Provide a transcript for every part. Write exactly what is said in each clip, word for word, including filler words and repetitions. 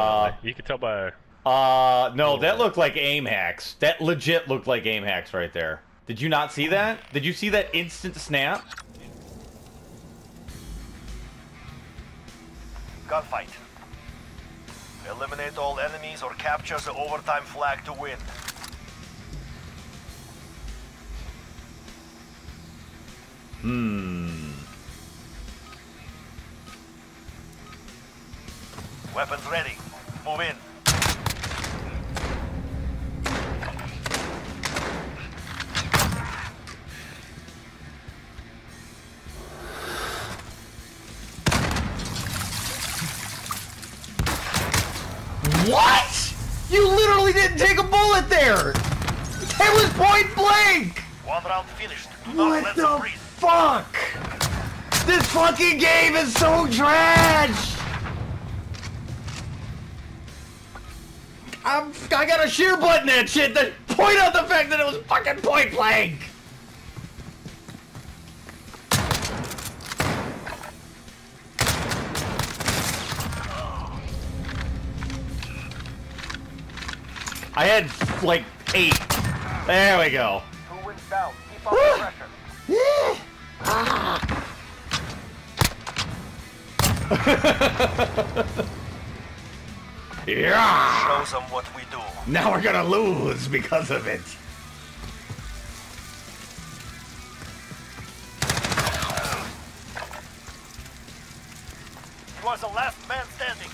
Uh, you can tell by... Uh, no, that looked like aim hacks. That legit looked like aim hacks right there. Did you not see that? Did you see that instant snap? Gunfight. Eliminate all enemies or capture the overtime flag to win. Hmm. Weapons ready. Move in. What? You literally didn't take a bullet there! It was point blank! One round finished. Do not let them breathe. Fuck! This fucking game is so trash! I'm, I got a sheer button that shit that point out the fact that it was fucking point blank! I had, like, eight. There we go. Who wins down? Keep on the pressure. Yeah. Ah. Yeah. Show them what we do. Now we're gonna lose because of it. He was the last man standing.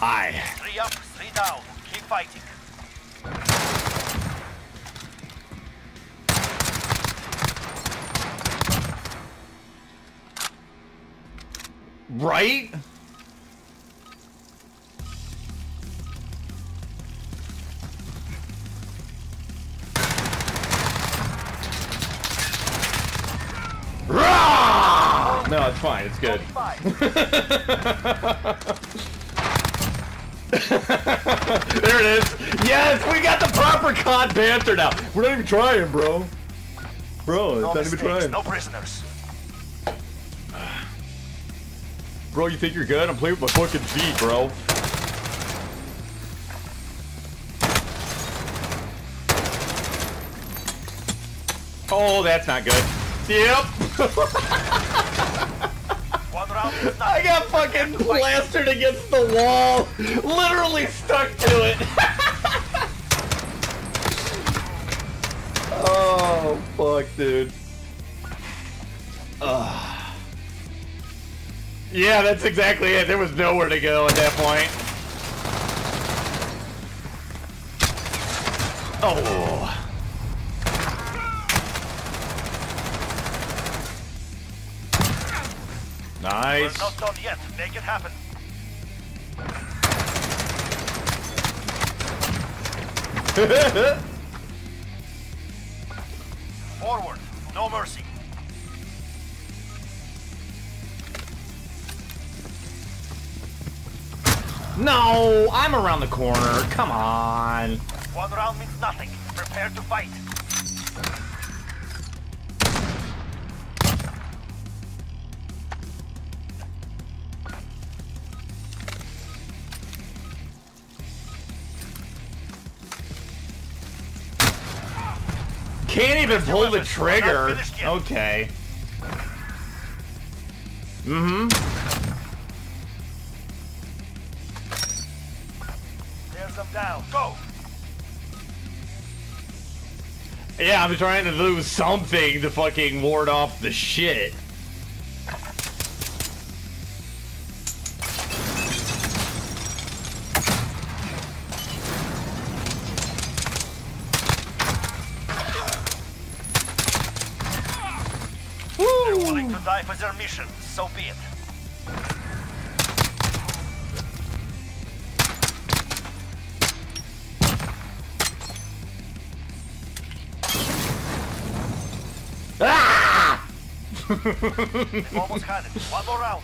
Hi. Three up, three down. Keep fighting. Right? Rah! No, it's fine. It's good. There it is. Yes, we got the proper C O D banter now. We're not even trying, bro. Bro, it's no not mistakes, even trying. No prisoners. Bro, you think you're good? I'm playing with my fucking feet, bro. Oh, that's not good. Yep. One round is not I got fucking plastered against the wall. Literally stuck to it. Oh, fuck, dude. Ugh. Yeah, that's exactly it. There was nowhere to go at that point. Oh. Nice. We're not done yet. Make it happen. Forward. No mercy. No, I'm around the corner. Come on. One round means nothing. Prepare to fight. Can't even pull the trigger. Okay. Mm-hmm. Down. Go. Yeah, I'm trying to lose something to fucking ward off the shit. They're willing to die for their mission, so be it. They've almost had it. One more round.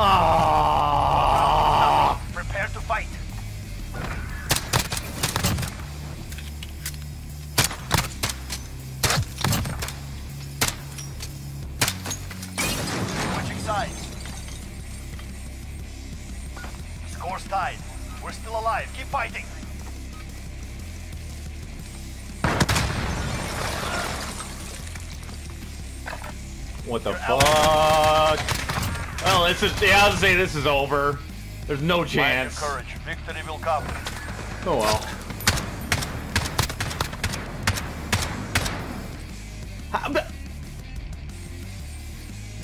Ah! Prepare to fight. Switching sides. Score's tied. We're still alive. Keep fighting. What the fuck? Well, this is, yeah, I'll say this is over. There's no chance. Courage. Victory will come. Oh well.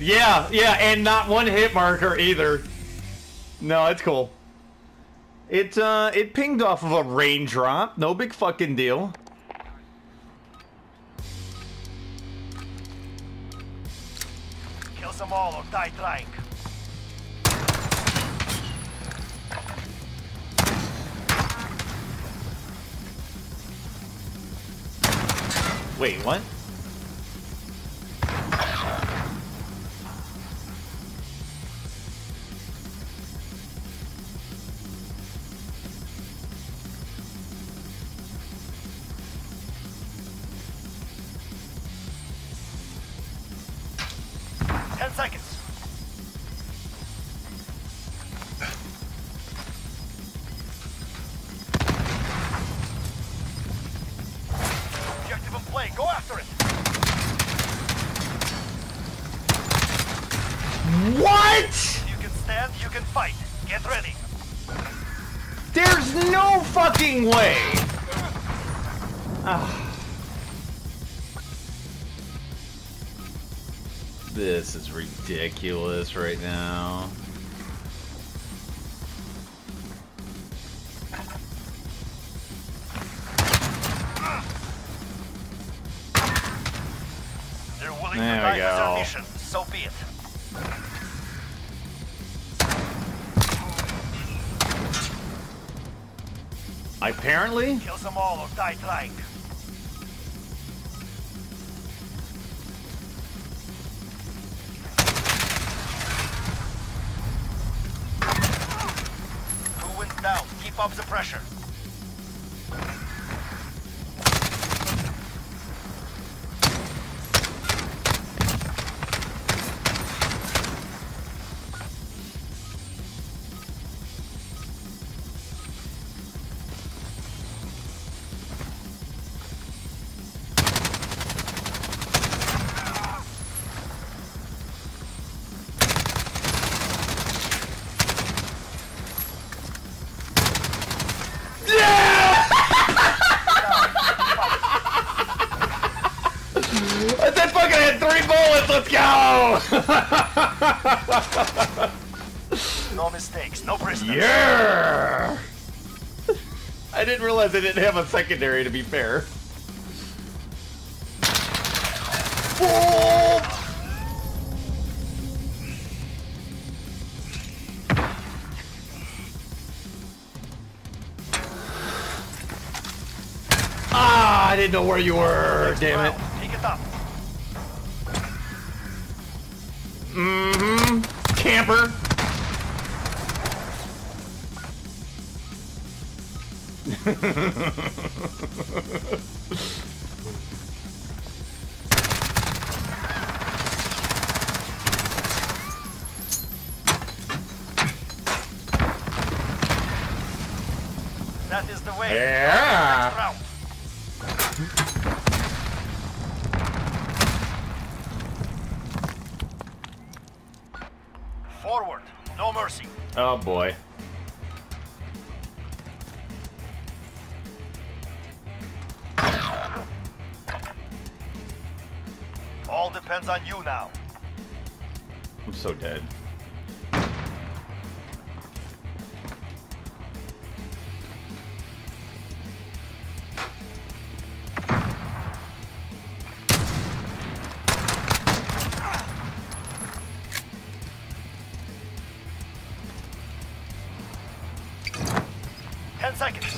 Yeah, yeah, and not one hit marker either. No, it's cool. It, uh, it pinged off of a raindrop. No big fucking deal. Them all or die trying. Wait, what? ten seconds. Objective in play. Go after it. What? You can stand, you can fight. Get ready. There's no fucking way. Ah. This is ridiculous right now. They're willing there to die as their mission, so be it. Apparently, kill them all or die trying. Down. Keep up the pressure. Let's go! No mistakes, no prisoners. Yeah! I didn't realize I didn't have a secondary, to be fair. Oh! Ah, I didn't know where you were, next damn round. It. Mm-hmm. Camper. That is the way. Yeah. Forward, no mercy. Oh boy. All depends on you now. I'm so dead. ten seconds.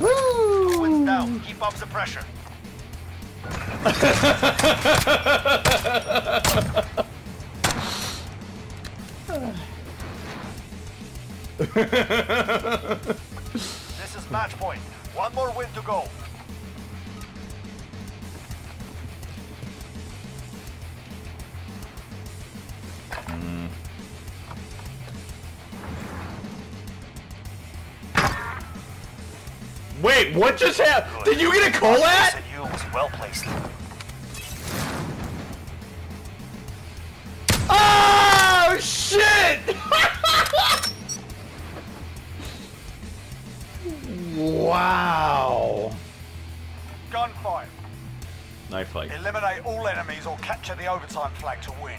Woo! Wind's down. Keep up the pressure. This is match point. One more win to go. Mm. Wait, what just happened? Did you get a call at? You was well placed. Oh shit! Wow. Gunfight. No fight. Eliminate all enemies or capture the overtime flag to win.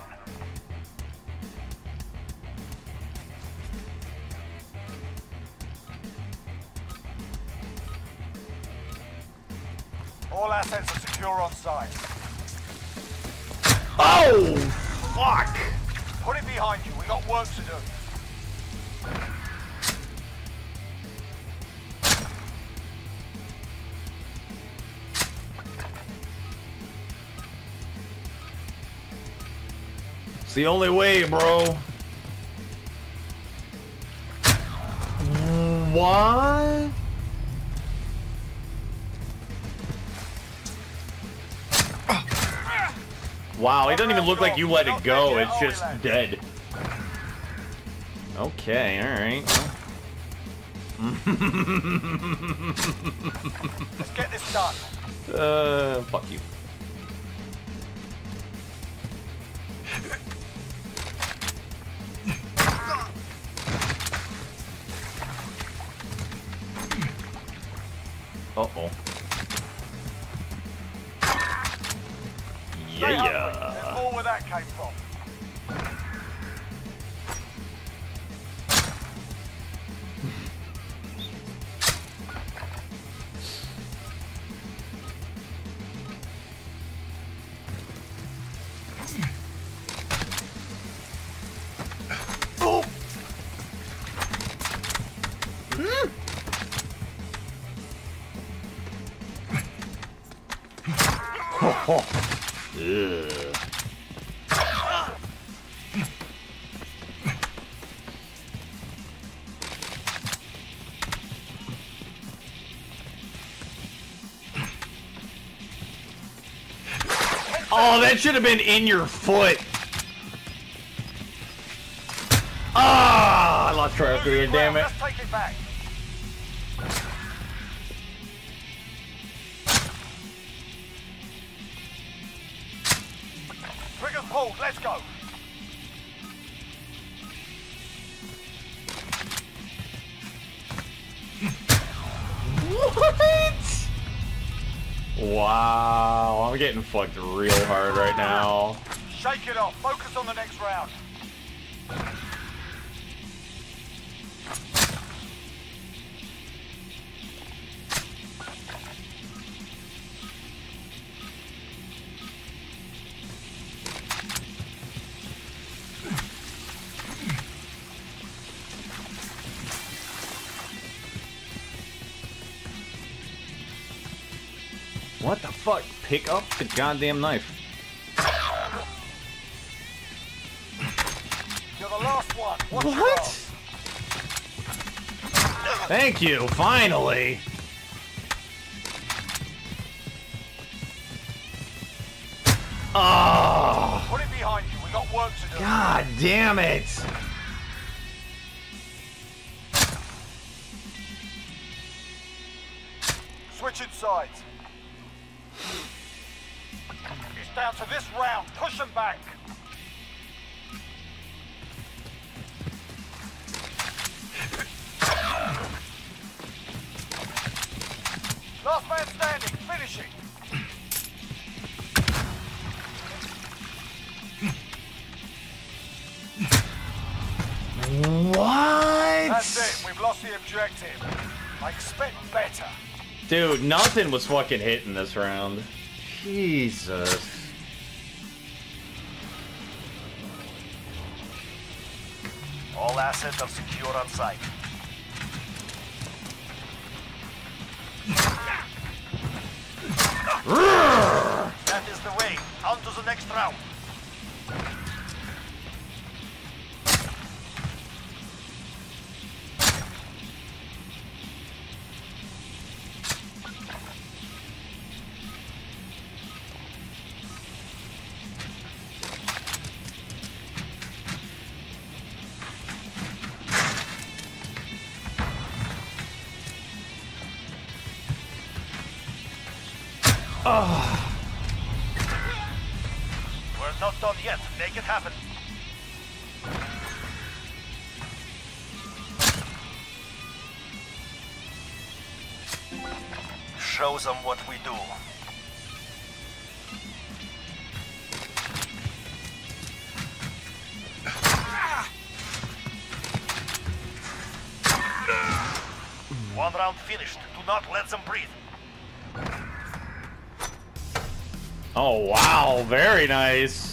All assets are secure on site. Oh, fuck! Put it behind you. We got work to do. It's the only way, bro. What? Wow, it doesn't even look like you let it go, it's just dead. Okay, alright. Let's get this done. Uh, fuck you. Uh-oh. Yeah, yeah. There's more where that came from. Oh. Mm. Oh, oh. Ugh. Oh, that should have been in your foot. Ah, I lost trail through there, damn it. Let's take it back. Let's go. What? Wow, I'm getting fucked real hard right now. Shake it off. Focus on the next round. What the fuck? Pick up the goddamn knife. You're the last one. What's what? Thank you, finally. Oh. Put it behind you. We got work to do. God damn it. Switching sides. It's down to this round. Push them back. Last man standing. Finishing. What? That's it. We've lost the objective. I expect better. Dude, nothing was fucking hitting this round. Jesus. All assets are secured on site. That's throw. Oh. We're not done yet. Make it happen. Show them what we do. One round finished. Do not let them breathe. Oh, wow. Very nice.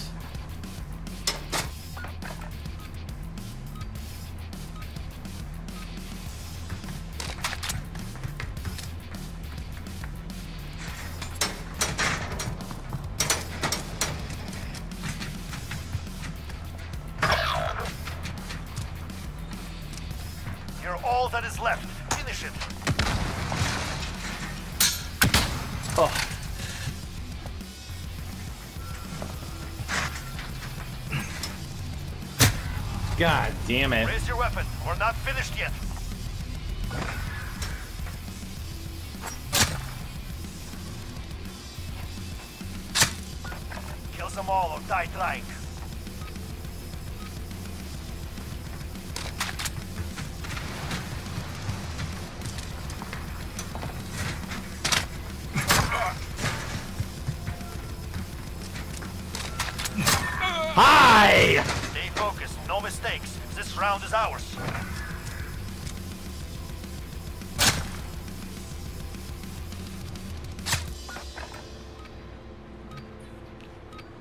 You're all that is left. Finish it. Oh. God damn it. Raise your weapon. We're not finished yet. Kill them all or die trying. Hi! No mistakes. This round is ours.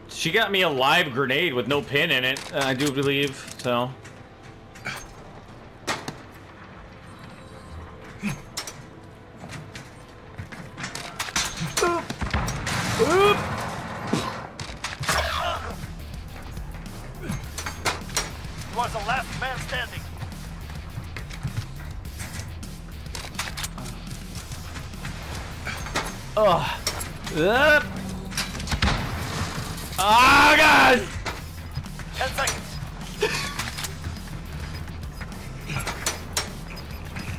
She got me a live grenade with no pin in it, I do believe, so. Oop. Oop. Was the last man standing. Oh, uh. oh God! Ten seconds.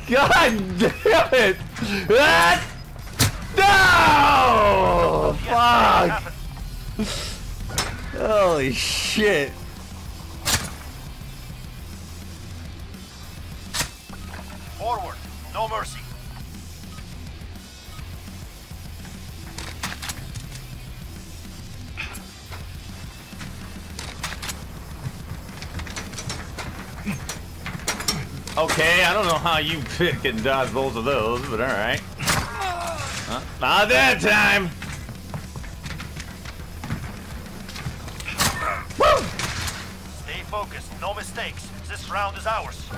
God damn it! That no! Fuck! Holy shit! Forward, no mercy. Okay, I don't know how you pick and dodge both of those, but all right. Huh? Not that time. Woo! Stay focused, no mistakes. This round is ours.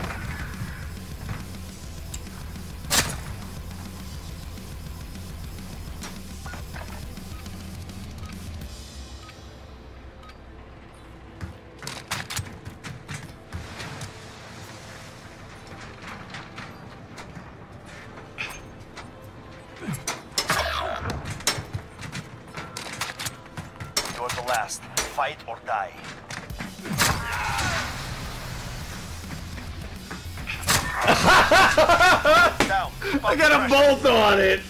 Last, fight or die. Down, I got a bolt on it.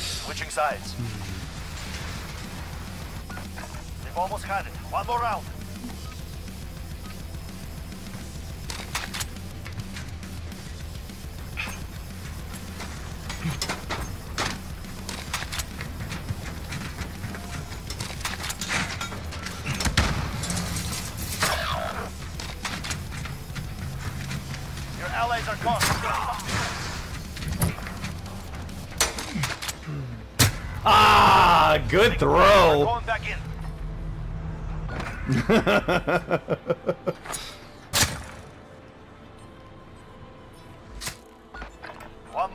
Switching sides. They've almost had it. One more round. Allies are gone. Ah, good throw. Going back in.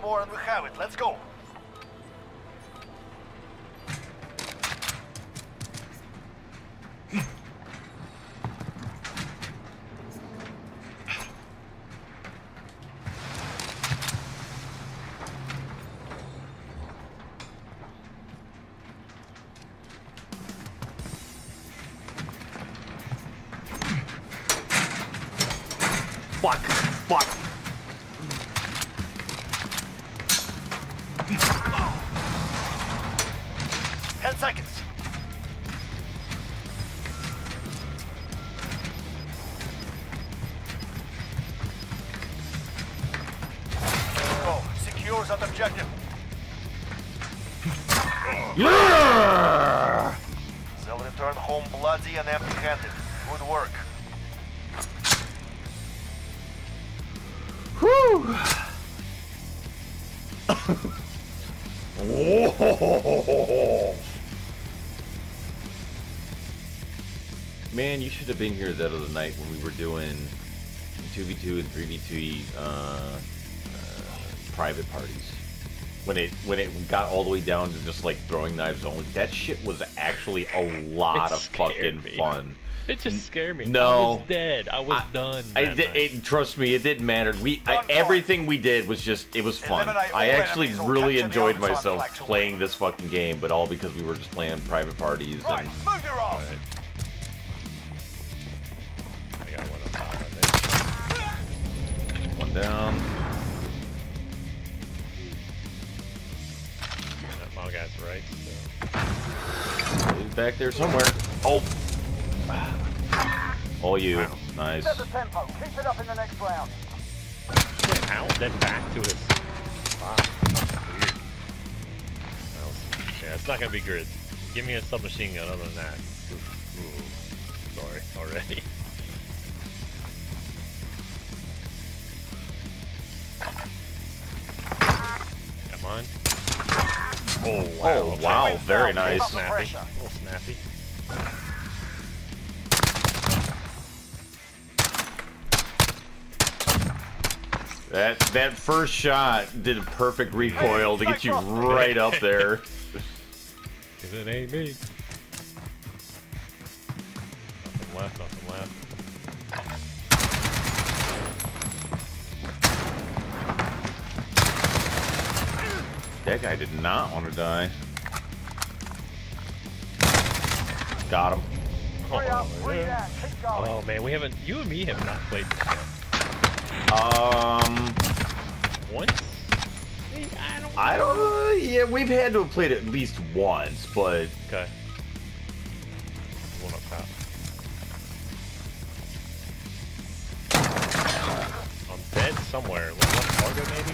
more and we have it. Let's go. Fuck! Fuck! Ten seconds. Oh, secures that objective. Yeah! They'll return home bloody and empty-handed. Good work. Man, you should have been here the other night when we were doing two v two and three v three uh, uh, private parties. When it when it got all the way down to just like throwing knives only, that shit was actually a lot of fucking me. fun. It just scared me. No, I was dead. I was I, done. I did, it, trust me, it didn't matter. We I, everything we did was just it was fun. I actually really enjoyed myself playing this fucking game, but all because we were just playing private parties. Right, and, move your off. Right. I got one up top. One down. That ball guy's right. So. He's back there somewhere. Oh. All you. Wow. Nice. Set the tempo. Keep it up in the next round. Out, then back to his spot. Weird. Yeah, it's not gonna be good. Give me a submachine gun other than that. Ooh. Sorry, already. Come on. Oh wow. Oh wow, okay. Very nice. Snappy. A little snappy. That that first shot did a perfect recoil to get you right up there. Cause it ain't me. Nothing left, nothing left. That guy did not want to die. Got him. Oh, yeah. Oh man, we haven't. You and me have not played this game. Um, once? I don't know. I don't know. Yeah, we've had to have played it at least once, but. Okay. One up top. I'm dead somewhere. Fargo, maybe?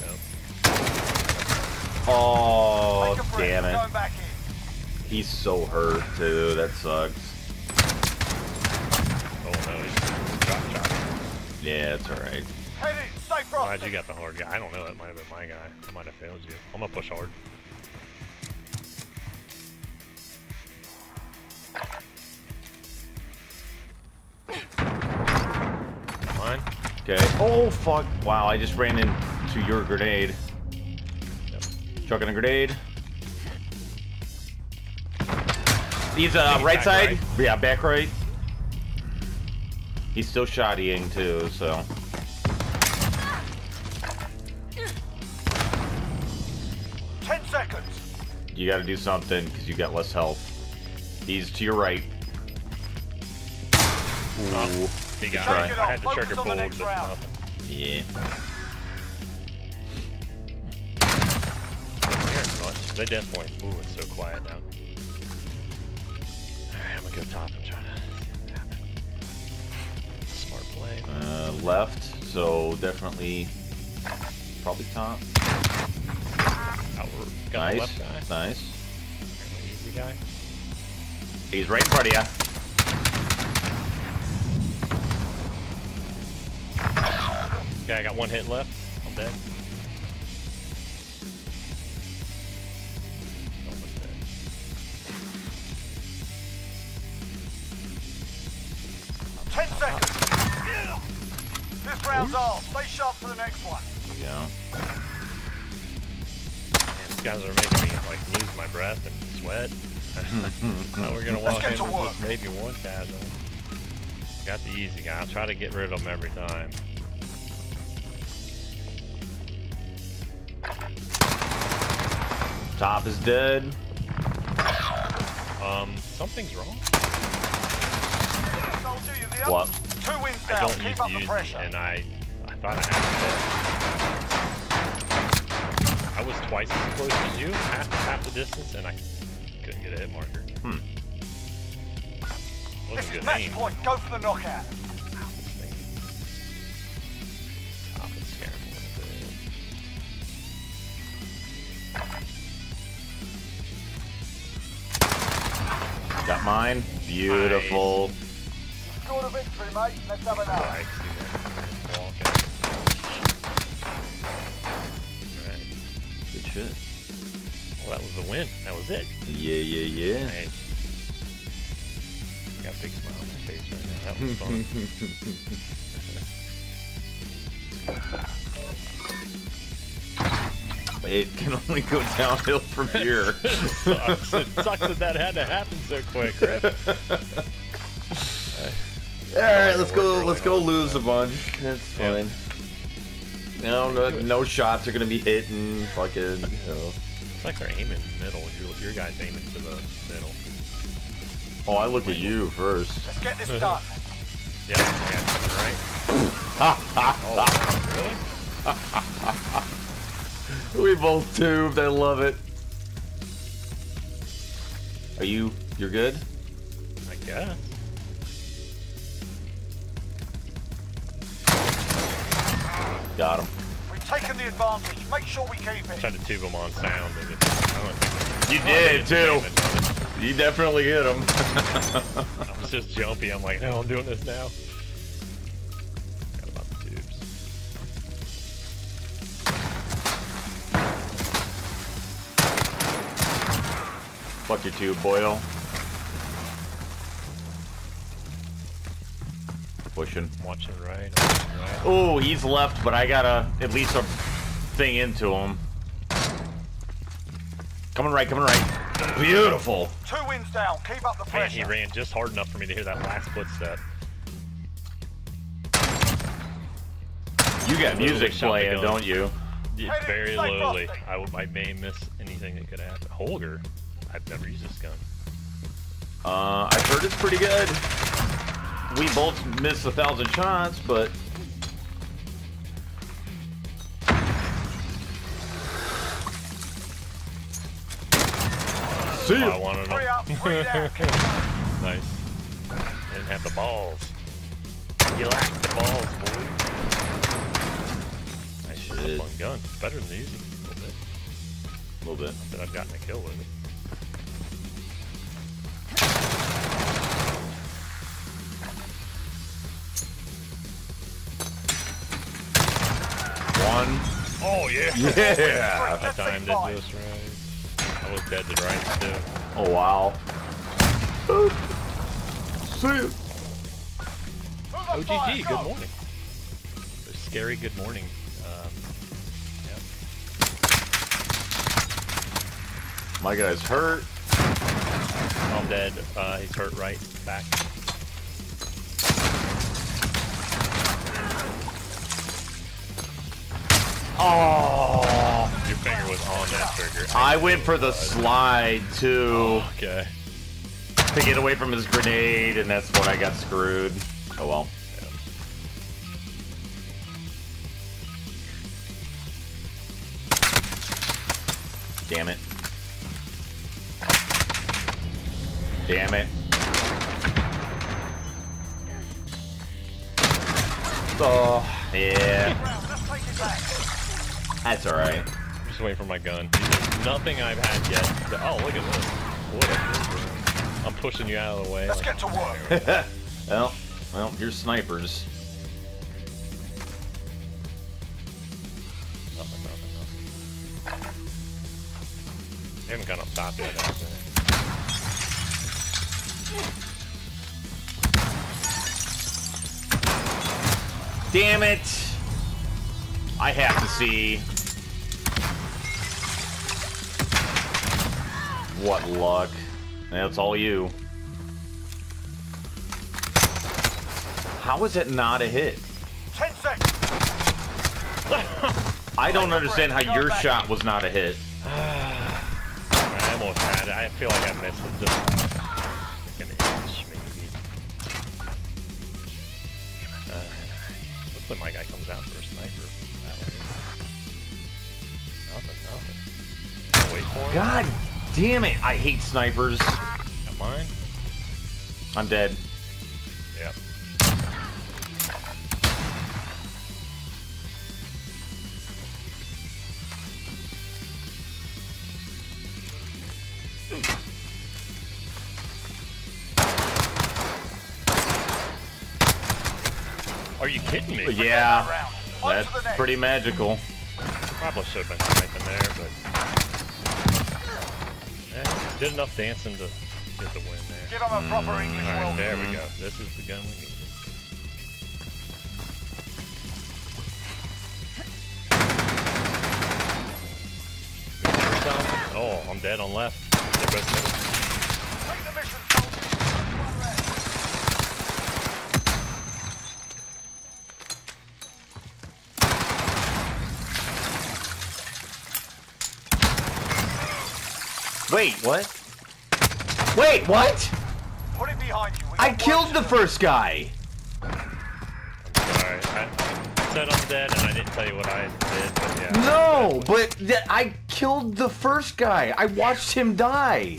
No. Oh, damn it. He's so hurt, too. That sucks. Yeah, it's alright. Glad you got the hard guy. I don't know, that might have been my guy. I might have failed you. I'm gonna push hard. Mine? Okay. Oh, fuck. Wow, I just ran into your grenade. Yep. Chucking a grenade. He's uh, right back side? Right. Yeah, back right. He's still shottying too, so. Ten seconds. You got to do something because you got less health. He's to your right. Ooh, big guy. I had to check your bullet. Yeah. They death point. Ooh, it's so quiet now. All right, I'm gonna go top. I'm trying to. Uh, left, so definitely probably top. Nice, left guy. Nice. Easy guy. He's right in front of you. Okay, I got one hit left. I'm dead. This round's all. Stay sharp for the next one. Yeah. guys are making me like lose my breath and sweat. Now we're gonna walk in with just maybe one casual. Got the easy guy. I'll try to get rid of him every time. Top is dead. Um, something's wrong. What? Two wins down. I don't Keep use these, and I, I thought I had to hit. I was twice as close as you, half, half the distance, and I couldn't get a hit marker. Hmm. This is match point. Go for the knockout. Top is terrible. Got mine. Beautiful. Nice. Score a victory, mate. Let's have another. Right, right. Good shit. Well, that was the win. That was it. Yeah, yeah, yeah. Nice. Got a big smile on my face right now. That was fun. It can only go downhill from here. It sucks. It sucks that that had to happen so quick, right? All right, let's go. Let's go lose a bunch. That's fine. Yep. No, no, no shots are gonna be hitting. Fucking. You know. It's like they're aiming in the middle. Your, your guy's aiming for the middle. Oh, I look at you first. Let's get this done. Yeah, yeah, right. Oh, really? We both tubed. I love it. Are you? You're good? I guess. Got him. We've taken the advantage. Make sure we keep it. Tried to tube him on sound. But it, you did too. You definitely hit him. I was just jumpy. I'm like, no, I'm doing this now. Forgot about the tubes. Fuck your tube, Boyle. Pushing. Watching right. right. Oh, he's left, but I gotta at least a thing into him. Coming right, coming right. Beautiful. Two wins down. Keep up the pressure. Man, he ran just hard enough for me to hear that last footstep. You got music playing, don't you? Yeah, very lowly. I, would, I may miss anything that could happen. Holger, I've never used this gun. Uh, I've heard it's pretty good. We both missed a thousand shots, but see you. I wanted them. Three up, three down. Nice. I didn't have the balls. You lack the balls, boy. Nice shit. That's a fun gun. Better than these a little bit. A little bit. But I've gotten a kill with it. One. Oh yeah! Yeah! I timed it just right. I was dead to right too. Oh wow. See ya! O G G, good morning. A scary good morning. Um, yeah. My guy's hurt. I'm dead. Uh, he's hurt right back. Oh! Your finger was on that trigger. I, I went for the uh, slide too. Oh, okay. To get away from his grenade, and that's when I got screwed. Oh well. Yeah. Damn it. Damn it. Oh, yeah. That's alright. I'm just waiting for my gun. There's nothing I've had yet. To, oh, look at this. What a, I'm pushing you out of the way. Let's like, get to work. well, well, here's snipers. Nothing, nothing, nothing. They haven't got a stop yet, actually. Damn it! I have to see. What luck. That's all you. How is it not a hit? Ten seconds. I don't understand how your shot was not a hit. I almost had it. I feel like I missed it. Just an inch, maybe. Uh, looks like my guy comes out for a sniper. Nothing, nothing. Wait for it. God damn it! I hate snipers. Got mine. I'm dead. Yep. Are you kidding me? Yeah, that's pretty magical. Probably should have been sniping there, but eh, did enough dancing to get the win there. Get on a proper mm, English. All right, there we go. This is the gun we need. Oh, I'm dead on left. The rest of them. Wait, what? Wait, what? Put it behind you. I killed the first guy. I'm sorry. I said I'm dead, and I didn't tell you what I did. But yeah, no, but I killed the first guy. I watched him die.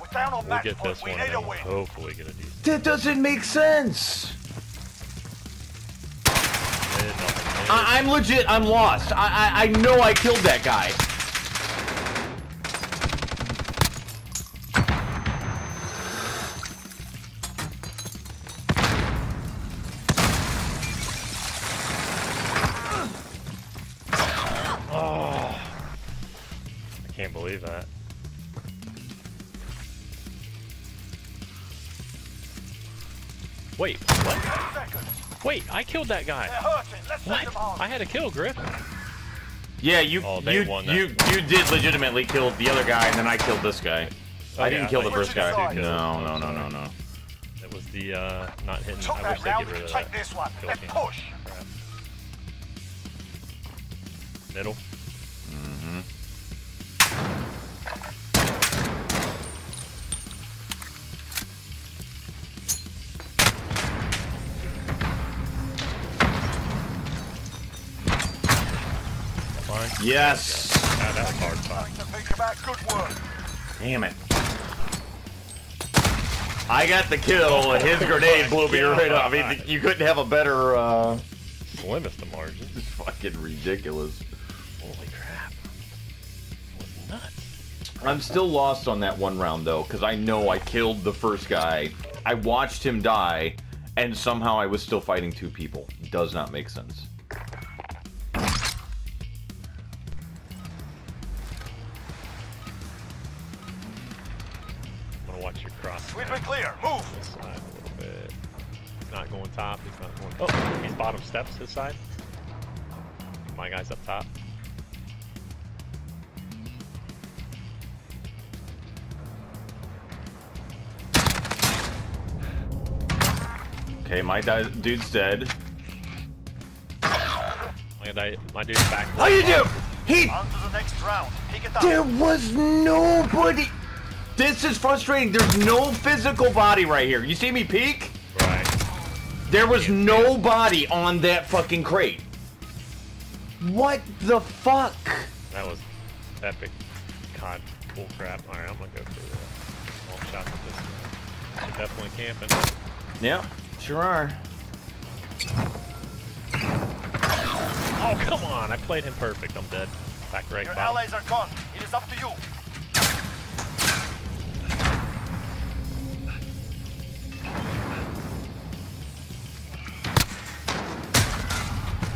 We're down on match point. We need a win. Hopefully, get a decent. That doesn't make sense. I I'm legit. I'm lost. I, I I know I killed that guy. Can't believe that. Wait, what? Wait, I killed that guy. What? I had a kill, Griff. Yeah, you oh, you, you you did legitimately kill the other guy, and then I killed this guy. Oh, I yeah, didn't kill the first guy. No, no, no, no, no. That was the uh, not hitting. Took I wish they get rid of that. This one. Let's push. Middle. Mm-hmm. Yes. Yeah, that's hard fight. Damn it. I got the kill. His grenade blew me right off. You couldn't have a better. Uh... Slimmest the margin. This is fucking ridiculous. Holy crap. That was nuts. I'm still lost on that one round though, because I know I killed the first guy. I watched him die, and somehow I was still fighting two people. Does not make sense. We've been clear. Move. A little bit. He's not going top. He's not going. Oh, he's bottom steps this side. My guy's up top. Okay, my dude's dead. My, my dude's back. How you do? He. On to the next round. He gets up. There was nobody. This is frustrating. There's no physical body right here. You see me peek? Right. There was no body on that fucking crate. What the fuck? That was epic. God, cool crap. All right, I'm gonna go for the long shot with this guy. You're definitely camping. Yep, sure are. Oh, come on. I played him perfect. I'm dead. Back right. Your bottom. Allies are gone. It is up to you.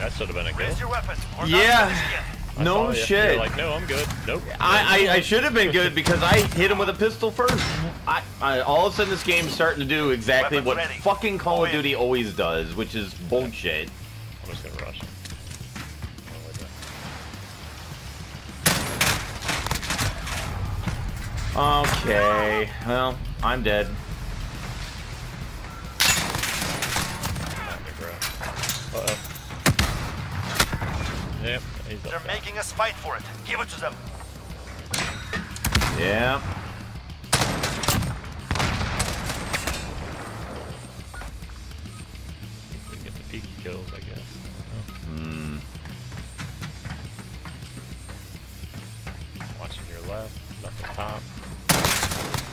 That should have been a kill. Yeah. No shit. You're like, no, I'm good. Nope. I, I, I should have been good because I hit him with a pistol first. I, I all of a sudden this game's starting to do exactly Weapons what ready. fucking Call oh, of Duty always does, which is bullshit. I'm just gonna rush. Okay, well, I'm dead. Uh-oh. Yep, he's They're up making us fight for it. Give it to them. Yeah. We get the peaky kills, I guess. Hmm. Watching your left, left on top.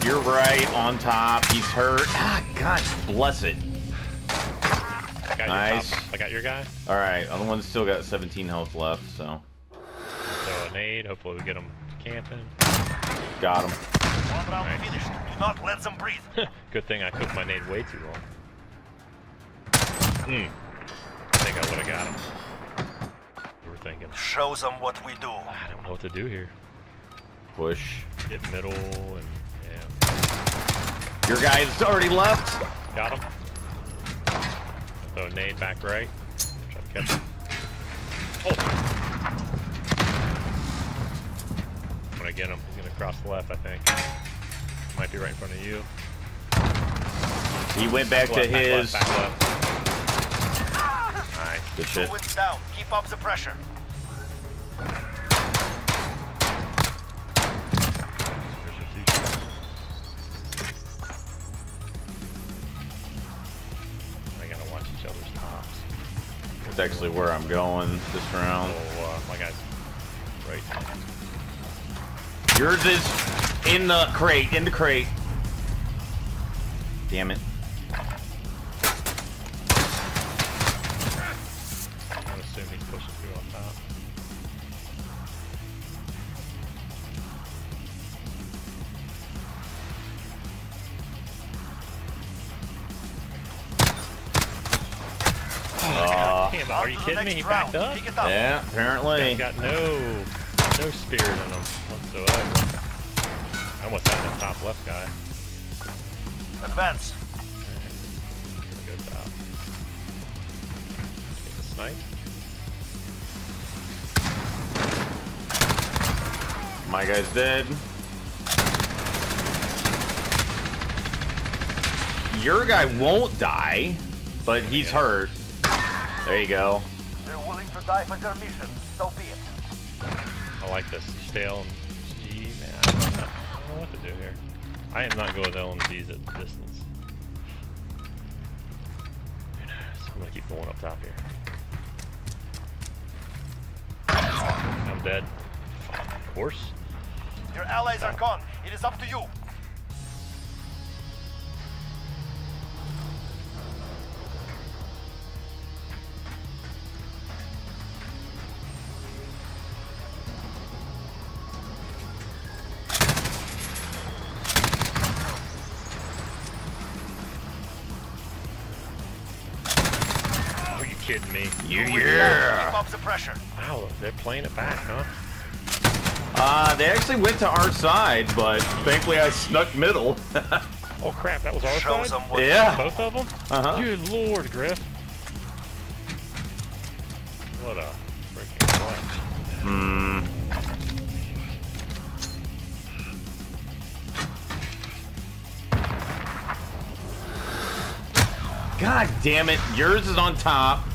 You're right on top. He's hurt. Ah, God bless it. I got nice. Your top. I got your guy. All right, other one's still got seventeen health left, so. So an aid. Hopefully we get him camping. Got him. One round right. Finished. Do not let them breathe. Good thing I cooked my nade way too long. Hmm. I think I would have got him. We were thinking. Show them what we do. I don't know what to do here. Push. Hit middle and. Your guy's already left. Got him. So nade back right. Try to catch him. Oh. I'm gonna get him. He's gonna cross the left, I think. Might be right in front of you. He went back, back to left, his. Back left, back left. Nice. Good shit. Two down. Keep up the pressure. That's actually where I'm going this round. So, uh, my guy's right. Yours is in the crate, in the crate. Damn it. I'm assuming he's pushing through on top. Are you kidding me? He backed up? Yeah, apparently. He's got no, no spirit in him whatsoever. I almost had that top left guy. Advance. Good job. Get the snipe. My guy's dead. Your guy won't die, but he's hurt. There you go. They're willing to die for their mission, so be it. I like this. Stale G, man. I don't know what to do here. I am not good with L M Gs at distance. So I'm gonna keep going up top here. I'm dead. Of course. Your allies are gone. It is up to you. Kidding me? You yeah. Keep up the pressure. Wow, they're playing it back, huh? Uh, they actually went to our side, but thankfully I snuck middle. Oh crap, that was our Show side? Yeah. Both of them? Uh-huh. Good lord, Griff. What a freaking clutch. Hmm. God damn it, yours is on top.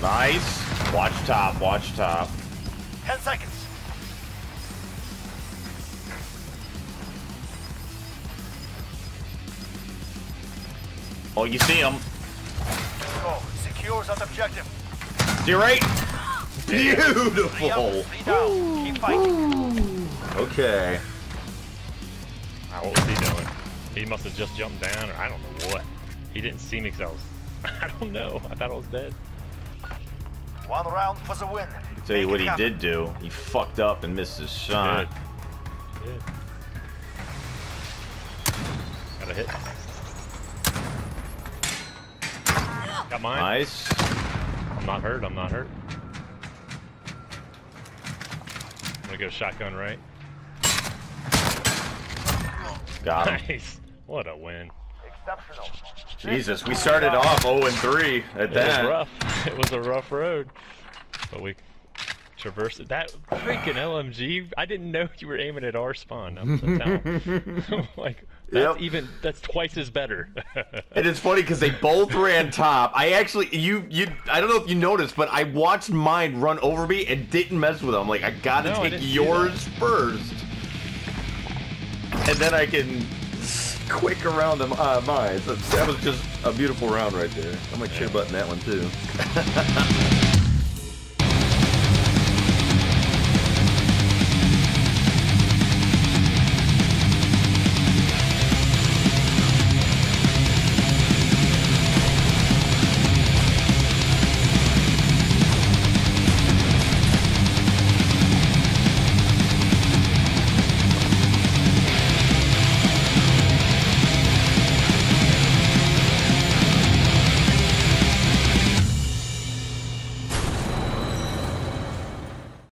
Nice. Watch top, watch top. Ten seconds. Oh, you see him. Go. Secures that objective. You're right. Beautiful. Three up, three down. Keep fighting. Okay. Wow, what was he doing? He must have just jumped down, or I don't know what. He didn't see me because I was. I don't know. I thought I was dead. One round for the win. I'll tell you what he did do. He fucked up and missed his shot. He did. He did. Got a hit. Got mine. Nice. I'm not hurt, I'm not hurt. I'm gonna go shotgun right. Got him. Nice. What a win. Exceptional. Jesus, we started off zero and three at it that. It was rough. It was a rough road. But we traversed it. That freaking L M G, I didn't know you were aiming at our spawn. I'm so like, that's yep. even, that's twice as better. And it's funny because they both ran top. I actually, you, you, I don't know if you noticed, but I watched mine run over me and didn't mess with them. Like, I gotta no, take I yours first. And then I can quick around them, uh, mine. So that was just a beautiful round right there. I'm gonna cheer button that one too.